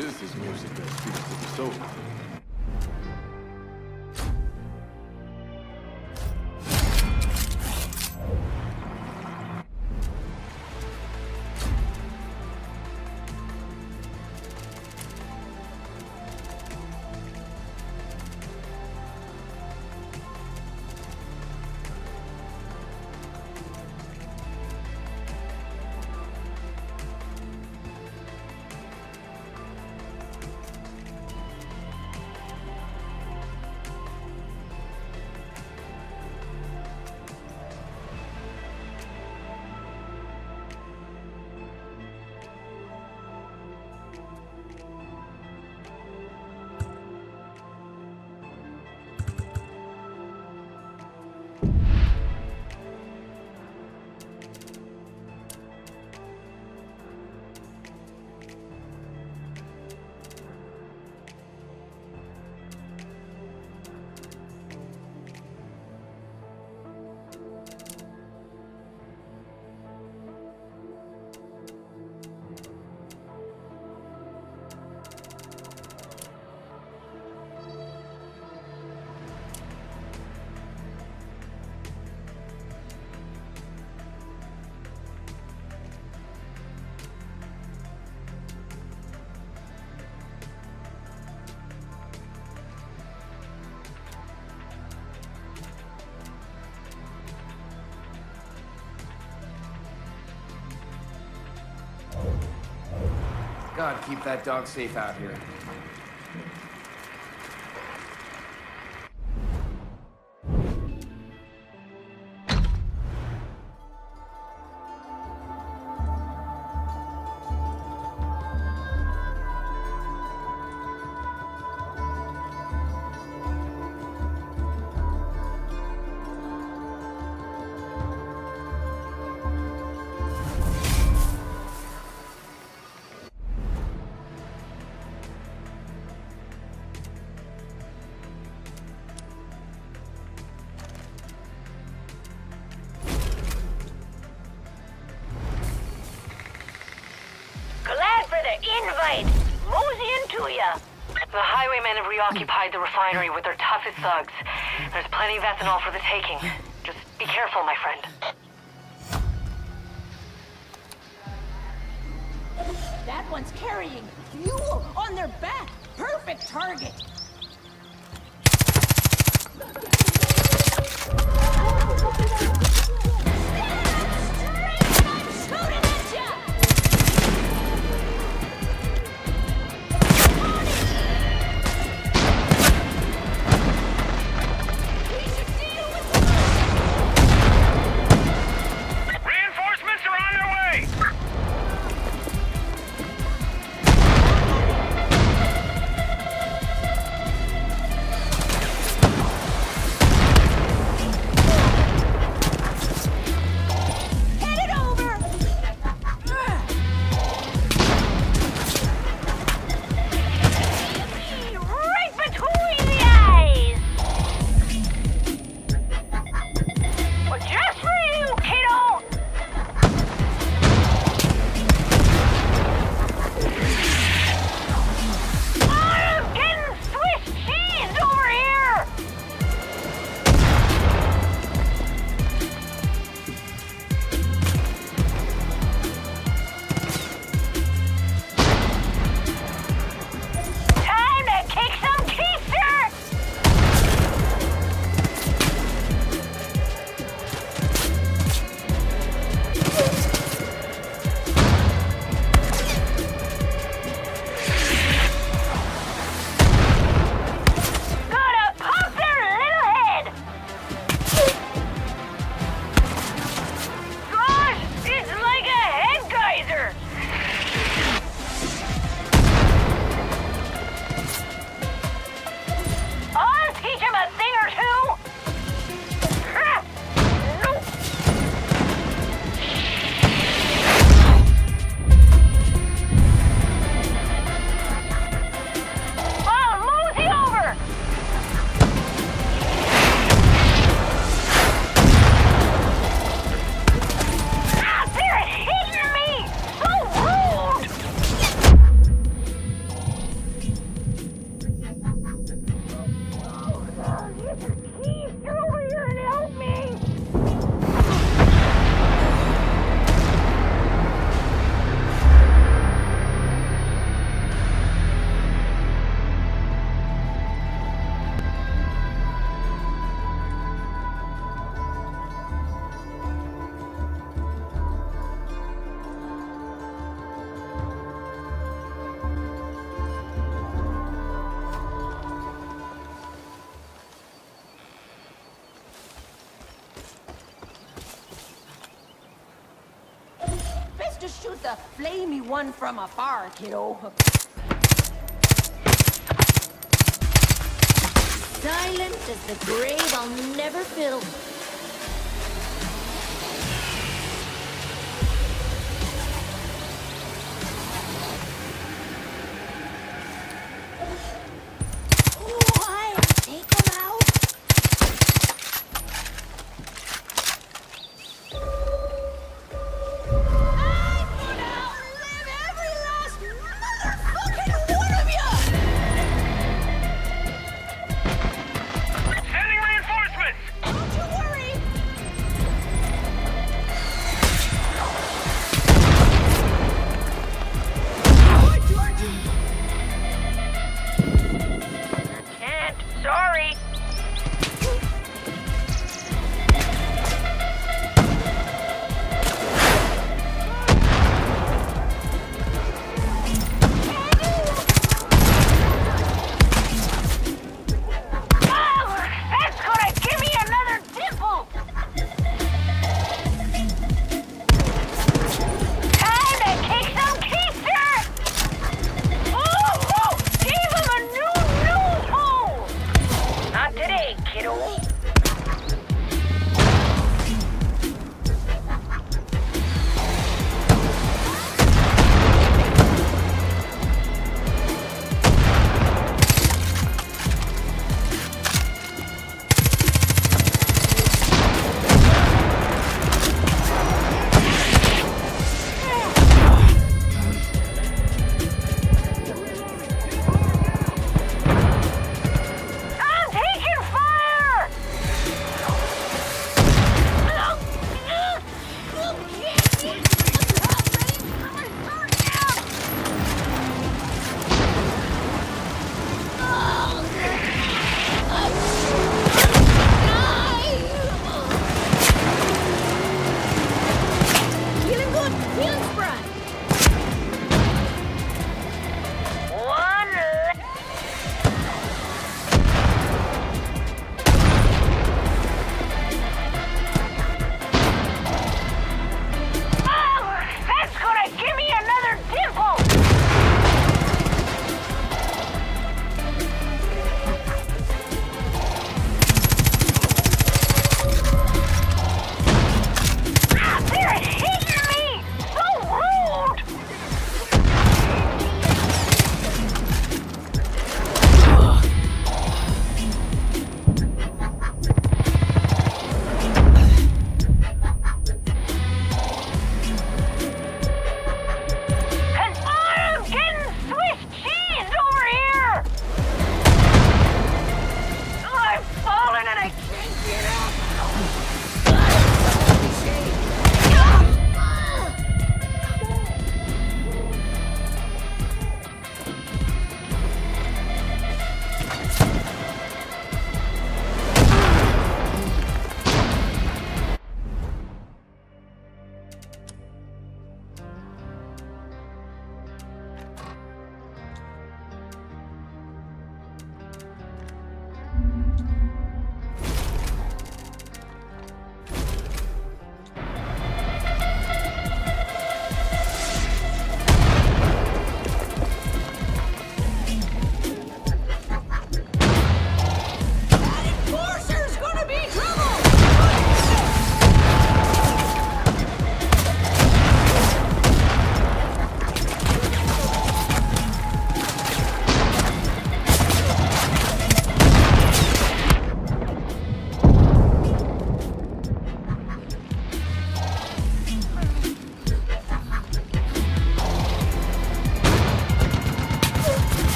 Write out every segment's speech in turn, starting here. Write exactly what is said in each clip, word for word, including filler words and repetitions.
This is music that speaks to the soul. God, keep that dog safe out here. The highwaymen have reoccupied the refinery with their toughest thugs. There's plenty of ethanol for the taking. Just be careful, my friend. That one's carrying fuel on their back. Perfect target. supposed to shoot the flamey one from afar, kiddo. Silent as the grave I'll never fill.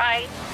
Right.